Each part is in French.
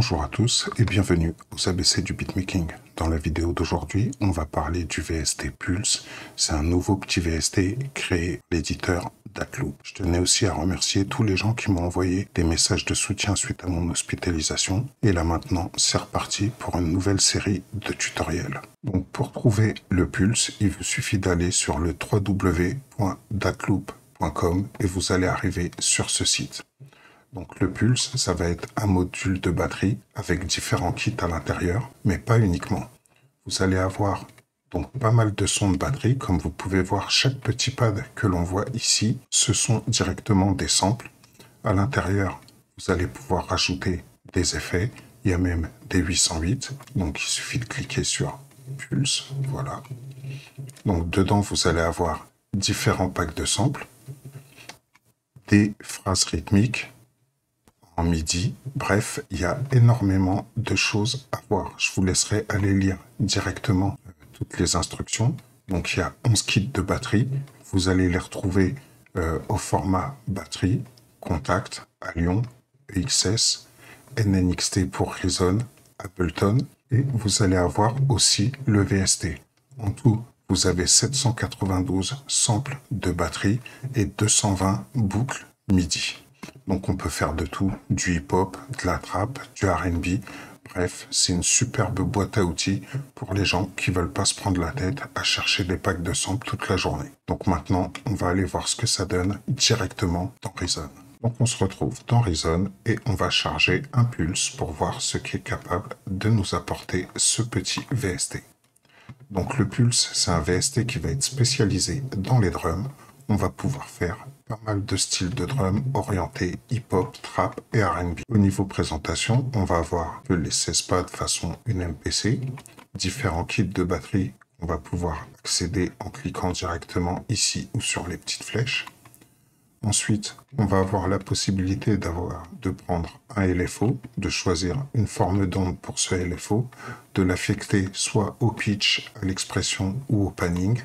Bonjour à tous et bienvenue aux ABC du beatmaking. Dans la vidéo d'aujourd'hui, on va parler du VST Pulse. C'est un nouveau petit VST créé par l'éditeur Datloop. Je tenais aussi à remercier tous les gens qui m'ont envoyé des messages de soutien suite à mon hospitalisation. Et là maintenant, c'est reparti pour une nouvelle série de tutoriels. Donc pour trouver le Pulse, il vous suffit d'aller sur le www.datloop.com et vous allez arriver sur ce site. Donc le Pulse, ça va être un module de batterie avec différents kits à l'intérieur, mais pas uniquement. Vous allez avoir donc pas mal de sons de batterie, comme vous pouvez voir chaque petit pad que l'on voit ici, ce sont directement des samples. À l'intérieur, vous allez pouvoir rajouter des effets, il y a même des 808, donc il suffit de cliquer sur Pulse, voilà. Donc dedans, vous allez avoir différents packs de samples, des phrases rythmiques, midi, bref, il y a énormément de choses à voir. Je vous laisserai aller lire directement toutes les instructions. Donc il y a 11 kits de batterie, vous allez les retrouver au format batterie, Contact, Allion, EXS, NNXT pour Reason, Ableton, et vous allez avoir aussi le VST. En tout, vous avez 792 samples de batterie et 220 boucles midi. Donc on peut faire de tout, du hip-hop, de la trap, du R&B. Bref, c'est une superbe boîte à outils pour les gens qui veulent pas se prendre la tête à chercher des packs de samples toute la journée. Donc maintenant, on va aller voir ce que ça donne directement dans Reason. Donc on se retrouve dans Reason et on va charger un Pulse pour voir ce qu'est capable de nous apporter ce petit VST. Donc le Pulse, c'est un VST qui va être spécialisé dans les drums. On va pouvoir faire pas mal de styles de drum orientés hip-hop, trap et R&B. Au niveau présentation, on va avoir les 16 pads façon une MPC, différents kits de batterie, on va pouvoir accéder en cliquant directement ici ou sur les petites flèches. Ensuite, on va avoir la possibilité de prendre un LFO, de choisir une forme d'onde pour ce LFO, de l'affecter soit au pitch, à l'expression ou au panning,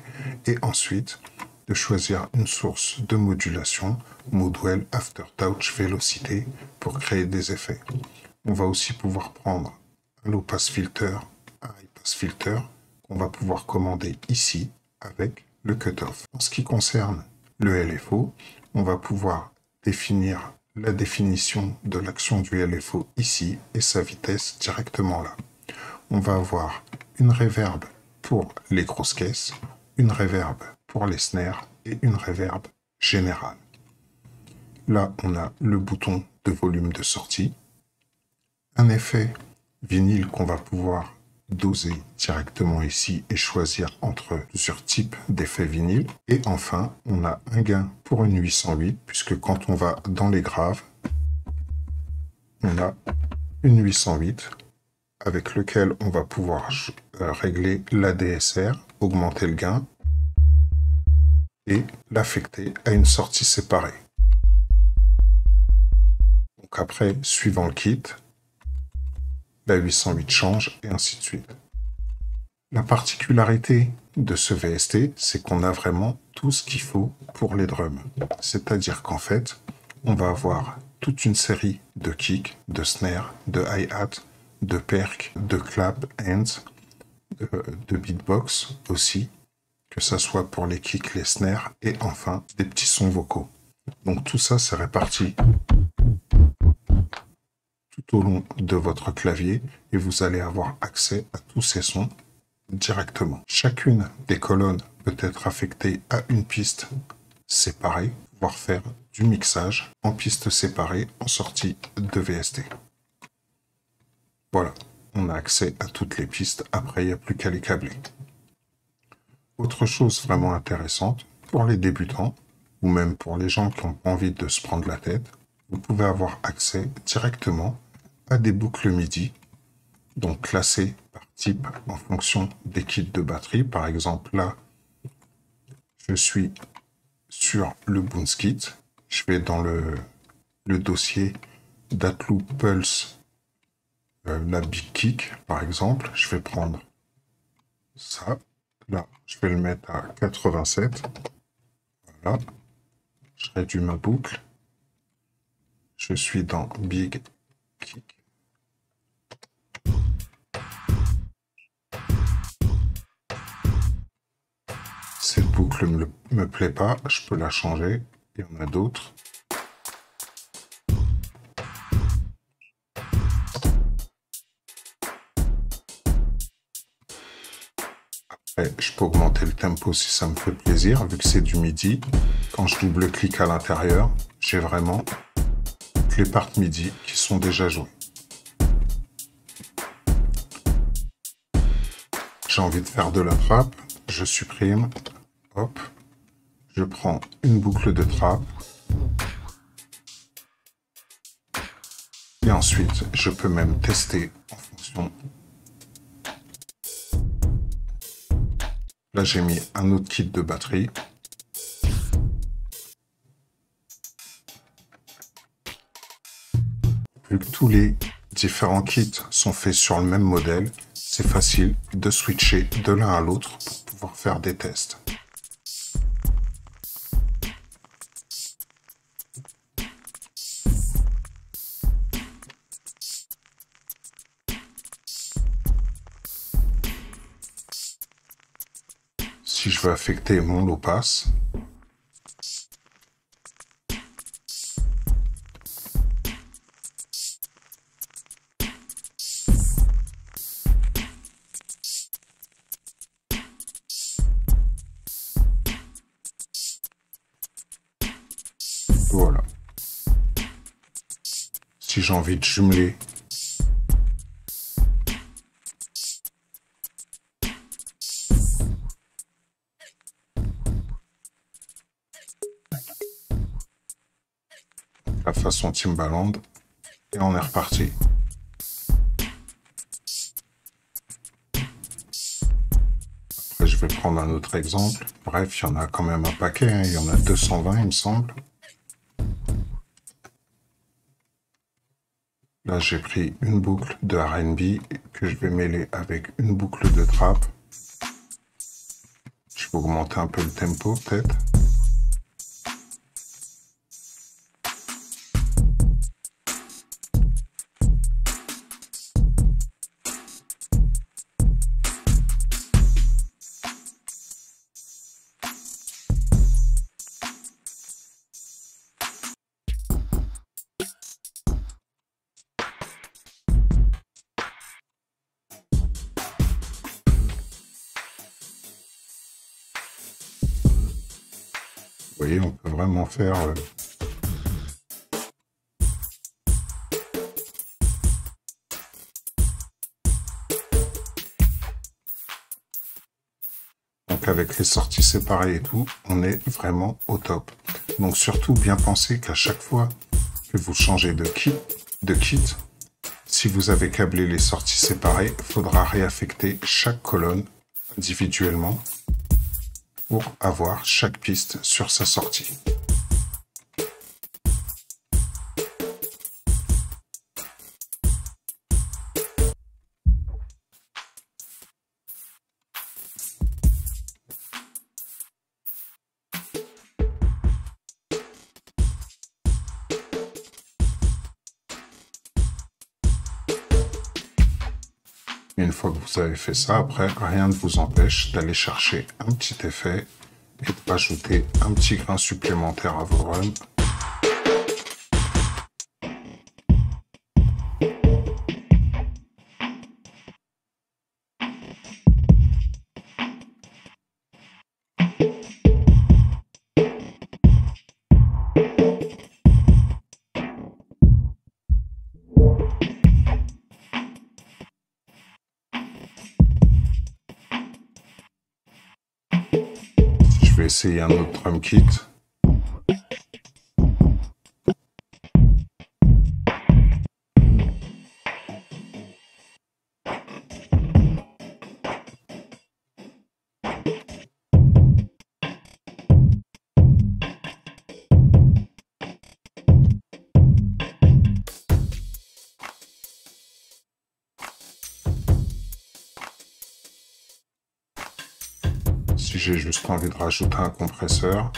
et ensuite de choisir une source de modulation, Modwell, Aftertouch, Vélocité, pour créer des effets. On va aussi pouvoir prendre un low pass filter, un high pass filter, qu'on va pouvoir commander ici avec le cutoff. En ce qui concerne le LFO, on va pouvoir définir la définition de l'action du LFO ici et sa vitesse directement là. On va avoir une reverb pour les grosses caisses, une reverb pour les snares et une reverb générale. Là, on a le bouton de volume de sortie, un effet vinyle qu'on va pouvoir doser directement ici et choisir entre plusieurs types d'effets vinyle. Et enfin, on a un gain pour une 808, puisque quand on va dans les graves, on a une 808 avec lequel on va pouvoir régler l'ADSR, augmenter le gain et l'affecter à une sortie séparée. Donc après, suivant le kit, la 808 change et ainsi de suite. La particularité de ce VST, c'est qu'on a vraiment tout ce qu'il faut pour les drums. C'est-à-dire qu'en fait, on va avoir toute une série de kicks, de snares, de hi-hat, de perks, de clap, hands, de beatbox aussi, que ça soit pour les kicks, les snares et enfin des petits sons vocaux. Donc tout ça c'est réparti tout au long de votre clavier et vous allez avoir accès à tous ces sons directement. Chacune des colonnes peut être affectée à une piste séparée, voire faire du mixage en piste séparée en sortie de VST. Voilà, on a accès à toutes les pistes, après il n'y a plus qu'à les câbler. Autre chose vraiment intéressante, pour les débutants, ou même pour les gens qui n'ont pas envie de se prendre la tête, vous pouvez avoir accès directement à des boucles MIDI, donc classées par type en fonction des kits de batterie. Par exemple, là, je suis sur le Boonskit, je vais dans le dossier Datloop Pulse, la Big Kick, par exemple, je vais prendre ça. Là, je vais le mettre à 87. Voilà. Je réduis ma boucle. Je suis dans Big Kick. Cette boucle ne me plaît pas, je peux la changer. Il y en a d'autres. Après, je peux augmenter le tempo si ça me fait plaisir, vu que c'est du midi. Quand je double-clique à l'intérieur, j'ai vraiment toutes les parts midi qui sont déjà jouées. J'ai envie de faire de la trappe, je supprime, hop, je prends une boucle de trappe et ensuite je peux même tester en fonction. Là j'ai mis un autre kit de batterie. Vu que tous les différents kits sont faits sur le même modèle, c'est facile de switcher de l'un à l'autre pour pouvoir faire des tests. Si je veux affecter mon low pass, voilà. Si j'ai envie de jumeler, la façon Timbaland, et on est reparti. Après je vais prendre un autre exemple. Bref, il y en a quand même un paquet, hein. Il y en a 220 il me semble. Là, j'ai pris une boucle de R&B que je vais mêler avec une boucle de trap. Je vais augmenter un peu le tempo, peut-être. Vous voyez, on peut vraiment faire... Donc avec les sorties séparées et tout, on est vraiment au top. Donc surtout, bien penser qu'à chaque fois que vous changez de kit, si vous avez câblé les sorties séparées, il faudra réaffecter chaque colonne individuellement pour avoir chaque piste sur sa sortie. Une fois que vous avez fait ça, après, rien ne vous empêche d'aller chercher un petit effet et de ajouter un petit grain supplémentaire à vos runs. Je vais essayer un autre drum kit. Si j'ai juste envie de rajouter un compresseur.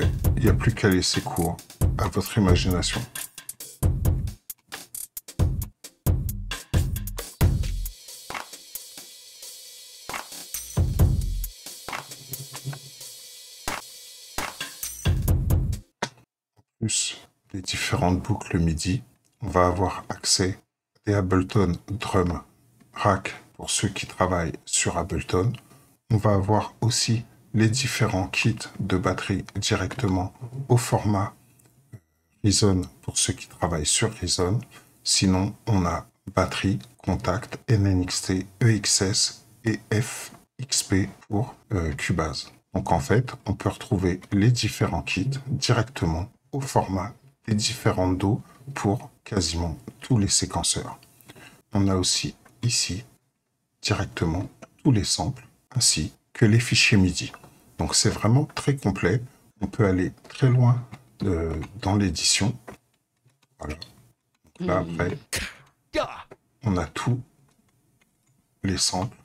fait. Il n'y a plus qu'à laisser cours à votre imagination. En plus des différentes boucles MIDI, on va avoir accès à des Ableton Drum Rack pour ceux qui travaillent sur Ableton. On va avoir aussi les différents kits de batterie directement au format Reason pour ceux qui travaillent sur Reason. Sinon, on a batterie, contact, NNXT, EXS et FXP pour Cubase. Donc en fait, on peut retrouver les différents kits directement au format des différents dos pour quasiment tous les séquenceurs. On a aussi ici directement tous les samples ainsi que les fichiers MIDI. Donc c'est vraiment très complet. On peut aller très loin dans l'édition. Voilà. Donc là après, on a tous les samples.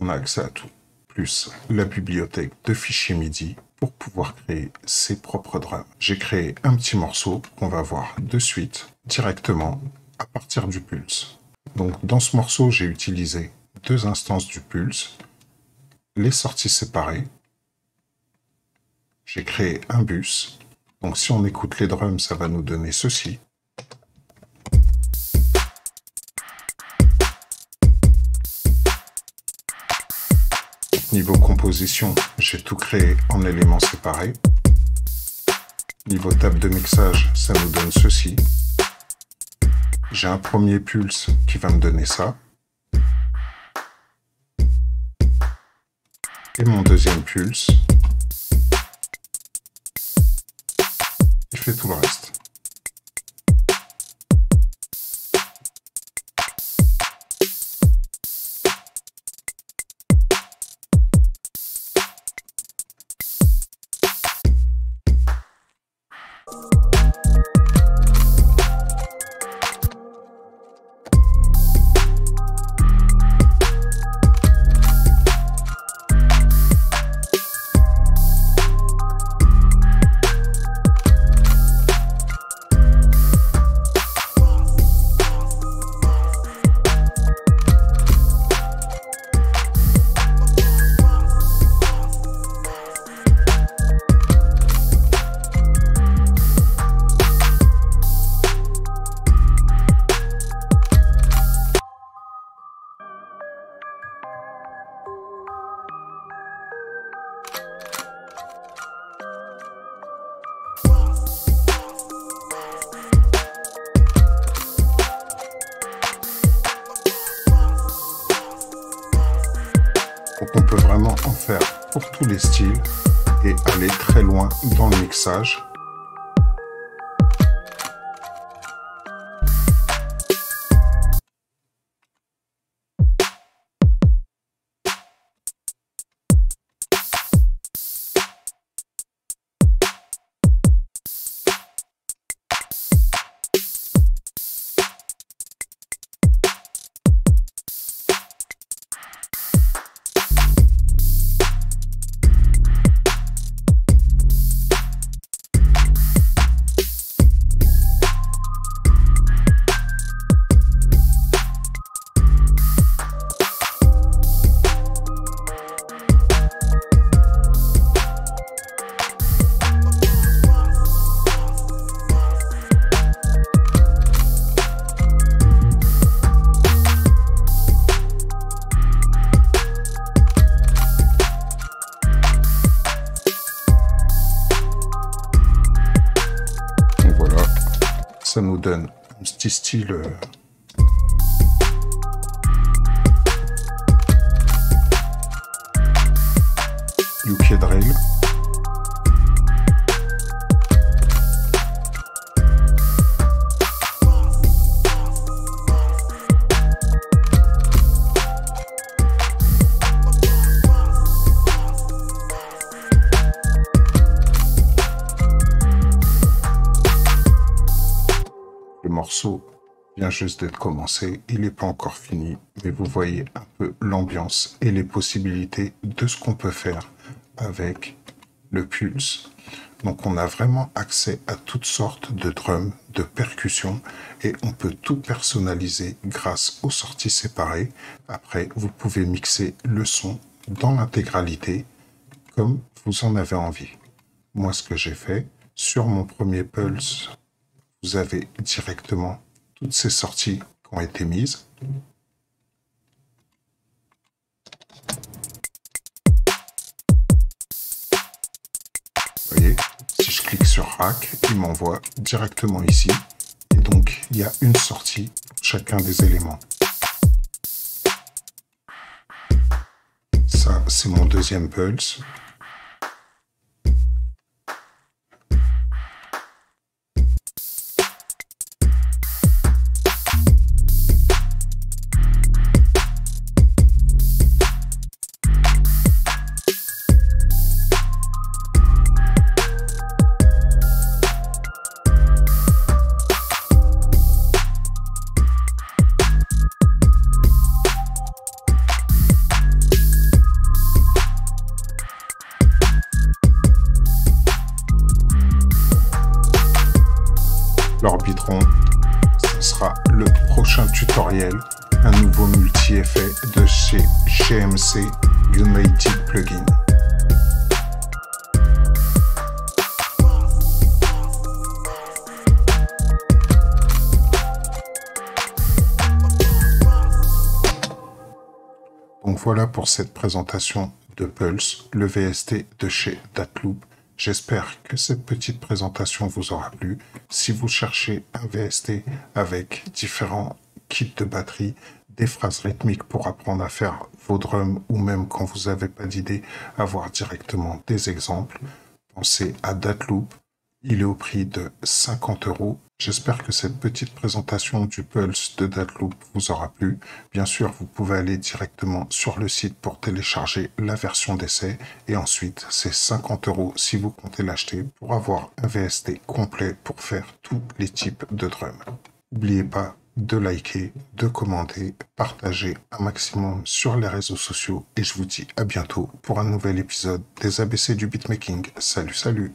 On a accès à tout. Plus la bibliothèque de fichiers MIDI pour pouvoir créer ses propres drums. J'ai créé un petit morceau qu'on va voir de suite directement à partir du Pulse. Donc dans ce morceau, j'ai utilisé deux instances du Pulse, les sorties séparées. J'ai créé un bus. Donc si on écoute les drums, ça va nous donner ceci. Niveau composition, j'ai tout créé en éléments séparés. Niveau table de mixage, ça nous donne ceci. J'ai un premier Pulse qui va me donner ça. Et mon deuxième Pulse, il fait tout le reste. Donc on peut vraiment en faire pour tous les styles et aller très loin dans le mixage. Ça nous donne un petit style UK Drill. Vient juste d'être commencé, il n'est pas encore fini, mais vous voyez un peu l'ambiance et les possibilités de ce qu'on peut faire avec le Pulse. Donc on a vraiment accès à toutes sortes de drums, de percussions, et on peut tout personnaliser grâce aux sorties séparées. Après, vous pouvez mixer le son dans l'intégralité comme vous en avez envie. Moi, ce que j'ai fait, sur mon premier Pulse, vous avez directement toutes ces sorties qui ont été mises. Vous voyez, si je clique sur Rack, il m'envoie directement ici. Et donc, il y a une sortie pour chacun des éléments. Ça, c'est mon deuxième Pulse. L'orbitron, ce sera le prochain tutoriel, un nouveau multi-effet de chez GMC Unity Plugin. Donc voilà pour cette présentation de Pulse, le VST de chez Datloop. J'espère que cette petite présentation vous aura plu. Si vous cherchez un VST avec différents kits de batterie, des phrases rythmiques pour apprendre à faire vos drums, ou même quand vous n'avez pas d'idée, avoir directement des exemples, pensez à Datloop. Il est au prix de 50 €. J'espère que cette petite présentation du Pulse de Datloop vous aura plu. Bien sûr, vous pouvez aller directement sur le site pour télécharger la version d'essai. Et ensuite, c'est 50 € si vous comptez l'acheter pour avoir un VST complet pour faire tous les types de drums. N'oubliez pas de liker, de commenter, partager un maximum sur les réseaux sociaux. Et je vous dis à bientôt pour un nouvel épisode des ABC du beatmaking. Salut, salut!